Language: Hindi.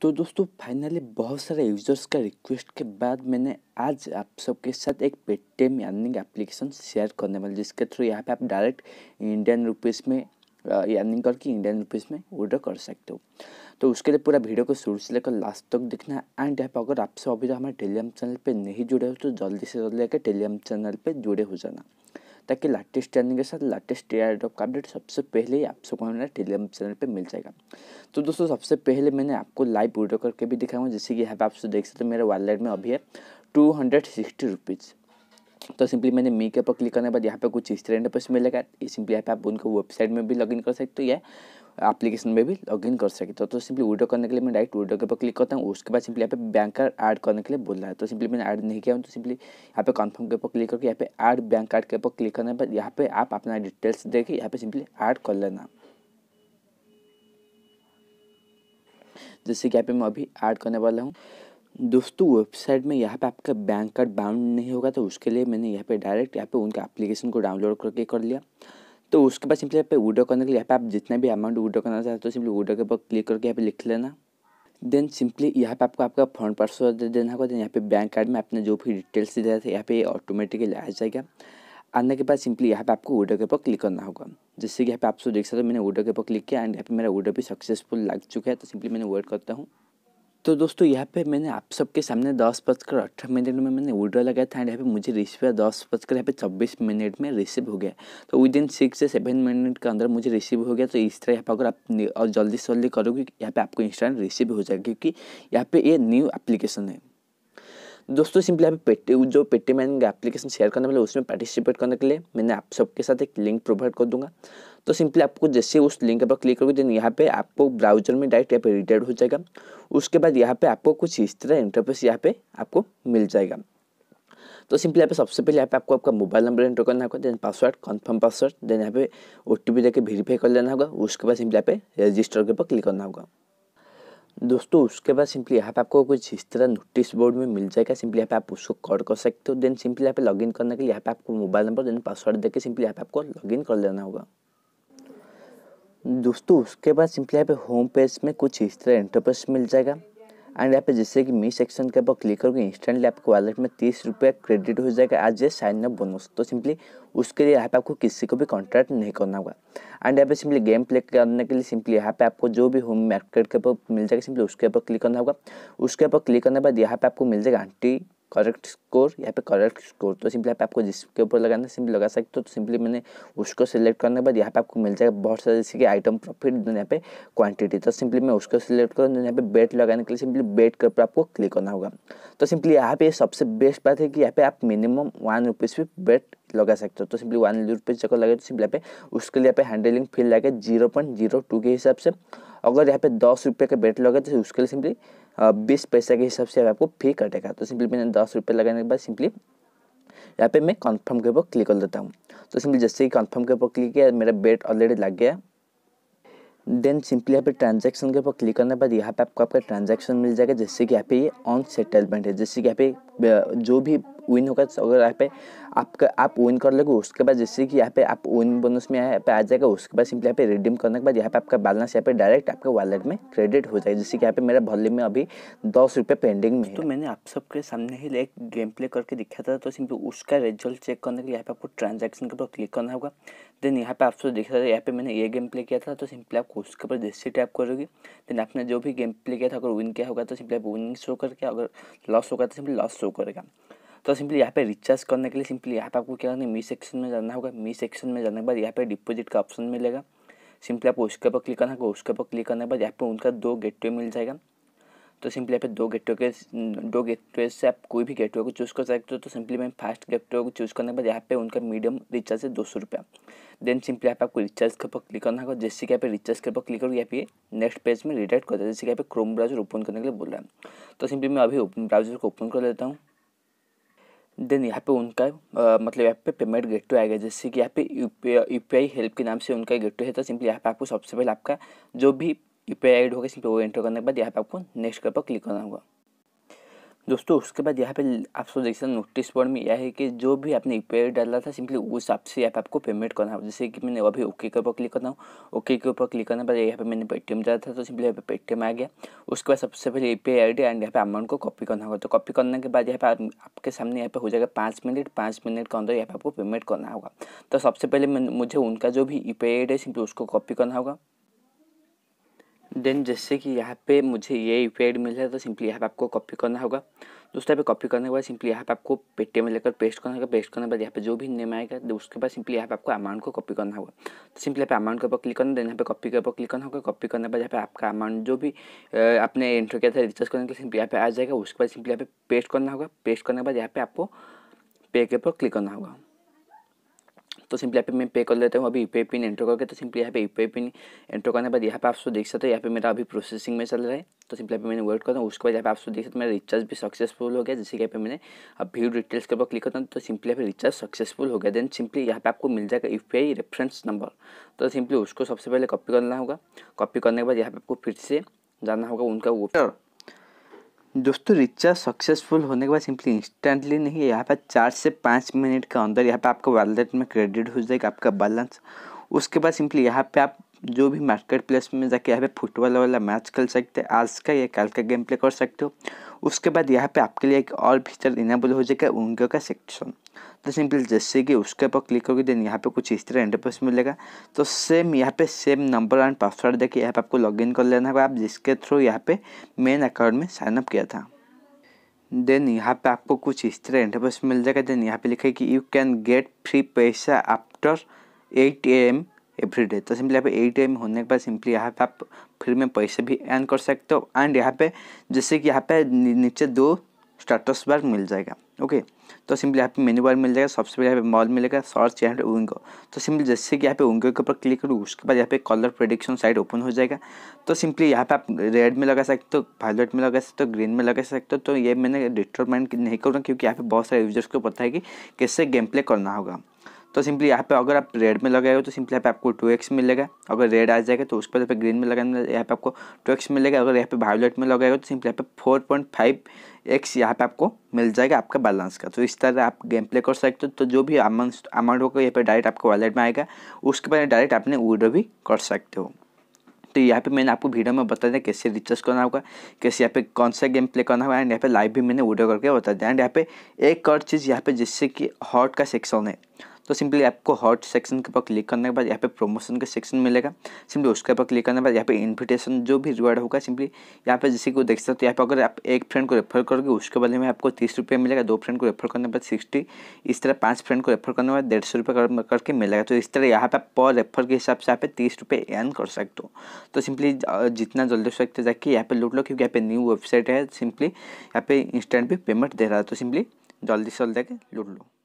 तो दोस्तों फाइनली बहुत सारे यूज़र्स का रिक्वेस्ट के बाद मैंने आज आप सबके साथ एक पेटीएम अर्निंग एप्लीकेशन शेयर करने वाली, जिसके थ्रू यहाँ पे आप डायरेक्ट इंडियन रुपीस में अर्निंग करके इंडियन रुपीस में ऑर्डर कर सकते हो। तो उसके लिए पूरा वीडियो को शुरू से लेकर लास्ट तक देखना है। एंड यहाँ पर अगर आप सब अभी तक हमारे टेलीग्राम चैनल पर नहीं जुड़े हो तो जल्दी से जल्दी आकर टेलीग्राम चैनल पर जुड़े हो जाना, ताकि लेटेस्ट ट्रेनिंग के साथ लेटेस्ट एयरड्रॉप का अपडेट सबसे पहले ही आप सबको हमारे टेलीग्राम चैनल पे मिल जाएगा। तो दोस्तों सबसे पहले मैंने आपको लाइव ऑर्डर करके भी दिखाऊंगा, जैसे कि यहाँ पे आप देख सकते हो मेरे वॉलेट में अभी है 260 रुपीज़। तो सिंपली मैंने मी के ऊपर क्लिक करने के बाद यहाँ पे कुछ इस तरह इंटरफेस मिलेगा। सिंपली यहाँ पे आप उनको वेबसाइट में भी लॉगिन कर सकते हो या एप्लीकेशन में भी लॉगिन कर सकते हो। तो सिंपली ऑर्डर करने के लिए मैं डायरेक्ट ऑर्डर के ऊपर क्लिक करता हूँ। उसके बाद सिंपली यहाँ पे बैंक कार्ड ऐड करने के लिए बोल रहा है, तो सिंपली मैंने ऐड नहीं किया हूँ। तो सिंपली यहाँ पे कन्फर्म के ऊपर क्लिक करके यहाँ पे ऐड बैंक कार्ड के ऊपर क्लिक करने के बाद यहाँ पे आप अपना डिटेल्स देके यहाँ पे सिंपली ऐड कर लेना, जैसे कि यहाँ पे मैं अभी ऐड करने वाला हूँ। दोस्तों वेबसाइट में यहाँ पे आपका बैंक कार्ड बाउंड नहीं होगा, तो उसके लिए मैंने यहाँ पे डायरेक्ट यहाँ पे उनका एप्लीकेशन को डाउनलोड करके कर लिया। तो उसके बाद सिंपली यहाँ पे ऑर्डर करने के लिए यहाँ पे आप जितना भी अमाउंट ऑर्डर करना चाहते हो तो सिंपली ऑर्डर के ऊपर क्लिक करके यहाँ पे लिख लेना। देन सिंपली यहाँ पे आपको आपका फोन पासवर्ड देना होगा। देन यहाँ पे बैंक कार्ड में आपने जो भी डिटेल्स दिया था यहाँ पे ऑटोमेटिकली आ जाएगा। आने के बाद सिंपली यहाँ पे आपको ऑर्डर के ऊपर क्लिक करना होगा, जिससे कि यहाँ पे आप देख सकते हो मैंने ऑर्डर के ऊपर क्लिक किया एंड यहाँ पे मेरा ऑर्डर भी सक्सेसफुल लग चुका है। तो सिंपली मैंने वेट करता हूँ। तो दोस्तों यहाँ पे मैंने आप सबके सामने 10:18 में मैंने ऑर्डर लगाया था एंड यहाँ पे मुझे रिसीव हुआ 10:00 यहाँ पे 26 मिनट में रिसीव हो गया। तो विद इन 6 से 7 मिनट के अंदर मुझे रिसीव हो गया। तो इस तरह यहाँ पर अगर आप और जल्दी से जल्दी करोगे यहाँ पे आपको इंस्टेंट रिसीव हो जाएगा, क्योंकि यहाँ पे ये न्यू एप्लीकेशन है। दोस्तों सिंपली यहाँ पे जो पेटीएम एप्लीकेशन शेयर करने वाले उसमें पार्टिसिपेट करने के लिए मैंने आप सबके साथ एक लिंक प्रोवाइड कर दूंगा। तो सिंपली आपको जैसे उस लिंक पर क्लिक करोगे देन यहाँ पे आपको ब्राउजर में डायरेक्ट यहाँ पे रिडायरेक्ट हो जाएगा। उसके बाद यहाँ पे आपको कुछ इस तरह इंटरफेस यहाँ पे आपको मिल जाएगा। तो सिंपली यहाँ पे सबसे पहले यहाँ पे आपको आपका मोबाइल नंबर एंटर करना होगा, then password confirm password, then यहाँ पे OTP देकर वेरीफाई कर लेना होगा। उसके बाद सिंपली यहाँ पे रजिस्टर के ऊपर क्लिक करना होगा। दोस्तों उसके बाद सिंपली यहाँ पे आपको कुछ इस तरह नोटिस बोर्ड में मिल जाएगा। सिंपली यहाँ पे आप उसको कॉल कर सकते हो। देन सिंपली यहाँ पे लॉगिन करने के लिए यहाँ पे आपको मोबाइल नंबर देन पासवर्ड देके सिंपली यहाँ पे आपको लॉगिन कर लेना होगा। दोस्तों उसके बाद सिंपली यहाँ पे होम पेज में कुछ इस तरह इंटरफेस मिल जाएगा एंड यहाँ पे जैसे कि मी सेक्शन के ऊपर क्लिक करोगे इंस्टेंटली आपको वॉलेट में 30 रुपये क्रेडिट हो जाएगा as a sign up bonus. तो सिंपली उसके लिए यहाँ पे आपको किसी को भी कॉन्ट्रैक्ट नहीं करना होगा एंड यहाँ पे सिंपली गेम प्ले करने के लिए सिंपली यहाँ पे आपको जो भी होम मार्केट के ऊपर मिल जाएगा सिंपली उसके ऊपर क्लिक करना होगा। उसके ऊपर क्लिक करने के बाद यहाँ पे आपको मिल जाएगा एंटी करेक्ट स्कोर, यहाँ पे करेक्ट स्कोर। तो सिंपली यहाँ पे आपको जिसके ऊपर लगाना है सिंपली लगा सकते हो। तो सिंपली मैंने उसको सिलेक्ट करने के बाद यहाँ पे आपको मिल जाएगा बहुत सारे, जैसे कि आइटम प्रॉफिट यहाँ पे क्वांटिटी। तो सिंपली मैं उसको सिलेक्ट करूँ। यहाँ पे बेट लगाने के लिए सिंपली बेट के ऊपर आपको क्लिक करना होगा। तो सिंपली यहाँ पे सबसे बेस्ट बात है कि यहाँ पे आप मिनिमम 1 रुपीज़ पे बेट लगा सकते हो। तो सिंपली 1 रुपीज़ जगह लगे तो सिंपली यहाँ पे उसके लिए यहाँ पे हैंडलिंग फी लगे 0.02 के हिसाब से। अगर यहाँ पे 10 रुपये का बेट लगे तो उसके लिए सिंपली 20 पैसे के हिसाब से आपको फी कटेगा। तो सिंपली मैंने 10 रुपये लगाने के बाद सिंपली यहाँ पे मैं कन्फर्म के ऊपर क्लिक कर देता हूँ। तो सिंपली जैसे ही कन्फर्म के ऊपर क्लिक किया मेरा बेट ऑलरेडी लग गया। देन सिंपली यहाँ पे ट्रांजैक्शन के ऊपर क्लिक करने के बाद यहाँ पे आपको आपका ट्रांजैक्शन मिल जाएगा, जैसे कि यहाँ पे ये ऑन सेटलमेंट है, जैसे कि यहाँ पे जो भी विन होगा अगर यहाँ पे आपका आप विन कर लोगे उसके बाद जैसे कि यहाँ पे आप विन बोनस में यहाँ पे आ जाएगा। उसके बाद सिंपली यहाँ पे रिडीम करने के बाद यहाँ पे आपका बैलेंस यहाँ पे डायरेक्ट आपके वॉलेट में क्रेडिट हो जाएगा, जिससे कि यहाँ पे मेरा वॉलेट में अभी 10 रुपये पेंडिंग में है। तो मैंने आप सबके सामने ही एक गेम प्ले करके दिखाया था। तो सिंपली उसका रिजल्ट चेक करने के लिए यहाँ पे आपको ट्रांजैक्शन के ऊपर क्लिक करना होगा। देन यहाँ पे आपसे देखा था यहाँ पे मैंने ये गेम प्ले किया था। तो सिंपली आपको उसके ऊपर जैसे टैप करोगे देन आपने जो भी गेम प्ले किया था अगर विन किया होगा तो सिंपली आप विनिंग शो करके, अगर लॉस होगा तो सिंपली लॉस शो करेगा। तो सिंपली यहाँ पे रिचार्ज करने के लिए सिंपली यहाँ पे आपको क्या करना है, मी सेक्शन में जाना होगा। मी सेक्शन में जाने के बाद यहाँ पे डिपॉजिट का ऑप्शन मिलेगा, सिंपली आपको उसके ऊपर क्लिक करना होगा। उसके ऊपर क्लिक करने के बाद यहाँ पे उनका 2 गेटवे मिल जाएगा। तो सिंपली यहाँ पे 2 गेटवे से आप कोई भी गेटवे को चूज़ कर सकते हो। तो सिंपली मैं फास्ट गेटवे को चूज़ करने के बाद यहाँ पे उनका मीडियम रिचार्ज है 200 रुपया। देन सिंपली यहाँ पे आपको रिचार्ज के ऊपर क्लिक करना होगा, जैसे कि यहाँ पे रिचार्ज के ऊपर क्लिक करो यहाँ पे नेक्स्ट पेज में रिडायरेक्ट कर देगा, जैसे कि यहाँ पे क्रोम ब्राउजर ओपन करने के लिए बोल रहा है। तो सिंपली मैं अभी ब्राउजर को ओपन कर लेता हूँ। देन यहाँ पे उनका मतलब यहाँ पे पेमेंट गेटवे आएगा, जैसे कि यहाँ पे UPI हेल्प के नाम से उनका गेटवे है। तो सिंपली यहाँ पे आपको सबसे पहले आपका जो भी UPI ऐड होगा सिंपली वो एंटर करने के बाद यहाँ पे आपको नेक्स्ट के ऊपर क्लिक करना होगा। दोस्तों। उसके बाद यहाँ पे आप सो देख सकते हैं नोटिस बोर्ड में यह है कि जो भी आपने यूपीआई डाला था सिंपली उस हिसाब से यहाँ पे आपको पेमेंट करना है। जैसे कि मैंने अभी ओके के ऊपर क्लिक करना हूँ, ओके के ऊपर क्लिक करने पर यहाँ पे मैंने पेटीएम डाला था तो सिंपली यहाँ पे पेटीएम आ गया। उसके बाद सबसे पहले यूपीआई आई डी एंड यहाँ पे अमाउंट को कॉपी करना होगा। तो कॉपी करने के बाद यहाँ पे आपके सामने यहाँ पे हो जाएगा 5 मिनट। 5 मिनट के अंदर यहाँ पे आपको पेमेंट करना होगा। तो सबसे पहले मुझे उनका जो भी यूपीआई आई डी है सिंपली उसको कॉपी करना होगा। देन जैसे कि यहाँ पे मुझे ये यूपीआई मिला है तो सिंपली यहाँ पे आपको कॉपी करना होगा। दोस्तों यहाँ पे कॉपी करने के बाद सिंपली यहाँ पे आपको पेटीएम में लेकर पेस्ट करना होगा। पेस्ट करने के बाद यहाँ पे जो भी नेम आएगा उसके बाद सिंपली यहाँ पे आपको अमाउंट को कॉपी करना होगा। तो सिंपली यहाँ पे अमाउंट के ऊपर क्लिक करना, देन यहाँ पे कॉपी के ऊपर क्लिक करना होगा। कॉपी करने के बाद यहाँ पे आपका अमाउंट जो भी आपने एंटर किया था रिचार्ज करने के लिए सिंपली यहाँ पे आ जाएगा। उसके बाद सिंपली यहाँ पे पेस्ट करना होगा। पेस्ट करने के बाद यहाँ पे आपको पे के ऊपर क्लिक करना होगा। तो सिंपली यहाँ पे मैं पे कर लेता हूँ अभी यूपीआई पिन एंटर करके। तो सिंपली यहाँ पे यूपीआई पिन एंटर करने के बाद यहाँ पे आप सो देख सकते हो यहाँ पे मेरा अभी प्रोसेसिंग में चल रहा है। तो सिंपली यहाँ पे मैंने वेट करता हूँ। उसके बाद यहाँ पे आप सो देख सकते हो मेरा रिचार्ज भी सक्सेसफुल हो गया। जैसे कि यहाँ पे मैंने अब व्यू डिटेल्स के ऊपर क्लिक करता हूँ तो सिंपली यहाँ पे रिचार्ज सक्सेसफुल हो गया। देन सिंपली यहाँ पे आपको मिल जाएगा यूपीआई रेफरेंस नंबर। तो सिंपली उसको सबसे पहले कॉपी करना होगा। कॉपी करने के बाद यहाँ पे आपको फिर से जाना होगा उनका वो। दोस्तों रिचार्ज सक्सेसफुल होने के बाद सिंपली इंस्टेंटली नहीं, यहाँ पर 4 से 5 मिनट के अंदर यहाँ पे आपका वॉलेट में क्रेडिट हो जाएगा आपका बैलेंस। उसके बाद सिंपली यहाँ पे आप जो भी मार्केट प्लेस में जाके यहाँ पे फुटबॉल वाला मैच खेल सकते हैं, आज का या कल का गेम प्ले कर सकते हो। उसके बाद यहाँ पे आपके लिए एक और फीचर इनेबल हो जाएगा उंगलियों का सेक्शन। तो सिंपली जैसे कि उसके ऊपर क्लिक करोगे देन यहाँ पे कुछ इस तरह इंटरफेस मिलेगा। तो सेम यहाँ पे सेम नंबर एंड पासवर्ड देके यहाँ पे आपको लॉगिन कर लेना होगा आप जिसके थ्रू यहाँ पे मेन अकाउंट में साइनअप किया था। देन यहाँ पे आपको कुछ इस तरह इंटरफेस मिल जाएगा। देन यहाँ पे लिखा है कि यू कैन गेट फ्री पैसा आफ्टर 8 AM एवरीडे। तो सिंपली यहाँ पे 8 AM होने के बाद सिंपली यहाँ पे आप फ्री में पैसे भी अर्न कर सकते हो। एंड यहाँ पे जैसे कि यहाँ पे नीचे 2 स्टेटस बार मिल जाएगा। ओके तो सिंपली यहाँ पे मेन्यू बार मिल जाएगा। सबसे पहले यहाँ पे मॉल मिलेगा, सर्च एंड विंगो। तो सिंपली जैसे कि यहाँ पे विंगो के ऊपर क्लिक करूँ उसके बाद यहाँ पे कलर प्रेडिक्शन साइट ओपन हो जाएगा। तो सिंपली यहाँ पे आप रेड में लगा सकते हो, वायलेट में लगा सकते हो, ग्रीन में लगा सकते हो। तो ये मैंने डिटरमाइन नहीं करूँगा क्योंकि यहाँ पे बहुत सारे यूजर्स को पता है कि कैसे गेम प्ले करना होगा। तो सिंपली यहाँ पे अगर आप रेड में लगाए हो तो सिंपली यहाँ पे आपको 2x मिलेगा। अगर रेड आ जाएगा तो उस पर यहाँ पे ग्रीन में लगाने यहाँ पे आपको 2x मिलेगा। अगर यहाँ पे वायलेट में लगाएगा तो सिंपली यहाँ पे 4.5x यहाँ पे आपको मिल जाएगा आपका बैलेंस का। तो इस तरह आप गेम प्ले कर सकते हो। तो जो भी अमाउंट होगा यहाँ पे डायरेक्ट आपको वॉलेट में आएगा। उसके बाद डायरेक्ट आपने विड्रॉ भी कर सकते हो। तो यहाँ पे मैंने आपको वीडियो में बता दिया कैसे रिचार्ज करना होगा, कैसे यहाँ पे कौन सा गेम प्ले करना होगा। एंड यहाँ पे लाइव भी मैंने वीडियो करके बता दिया। एंड यहाँ पे एक और चीज़ यहाँ पे जिससे कि हॉट का सेक्शन है। तो सिंपली आपको हॉट सेक्शन के ऊपर क्लिक करने के बाद यहाँ पे प्रमोशन का सेक्शन मिलेगा। सिंपली उसके ऊपर क्लिक करने के बाद यहाँ पे इन्विटेशन जो भी रिवार्ड होगा सिंपली यहाँ पे जैसे कि वो देख सकते हो। तो यहाँ पे अगर आप एक फ्रेंड को रेफर करोगे उसके बदले में आपको 30 रुपये मिलेगा। 2 फ्रेंड को रेफर करने के बाद 60, इस तरह 5 फ्रेंड को रेफर करने के बाद 150 रुपये करके मिलेगा। तो इस तरह यहाँ पे पर रेफर के हिसाब से यहाँ पे 30 रुपये अर्न कर सकते हो। तो सिंपली जितना जल्दी हो सकते जाके यहाँ पे लूट लो क्योंकि यहाँ पे न्यू वेबसाइट है। सिंपली यहाँ पे इंस्टेंट भी पेमेंट दे रहा है। तो सिंपली जल्दी से जल्दी जाके लूट लो।